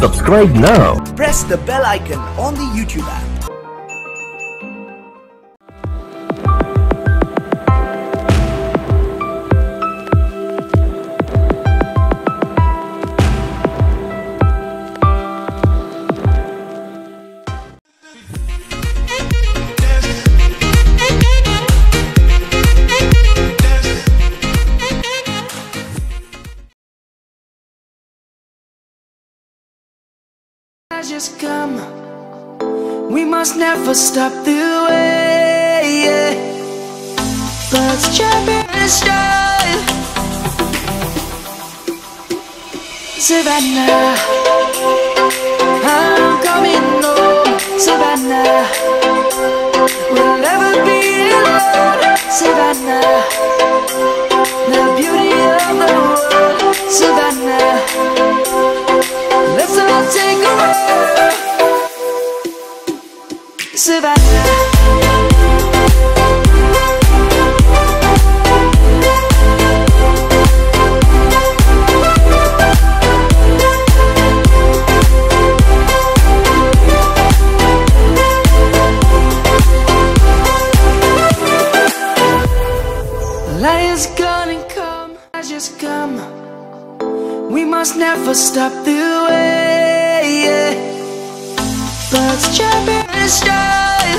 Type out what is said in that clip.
Subscribe now. Press the bell icon on the YouTube app. Just come, we must never stop the way, yeah. Birds jumping in style, Savannah, I'm coming home, Savannah, we'll never be alone, Savannah, the beauty of the world, Savannah, let's all take a ride. Savannah, light is gonna come, I just come. We must never stop the way, yeah. Birds jumping in style,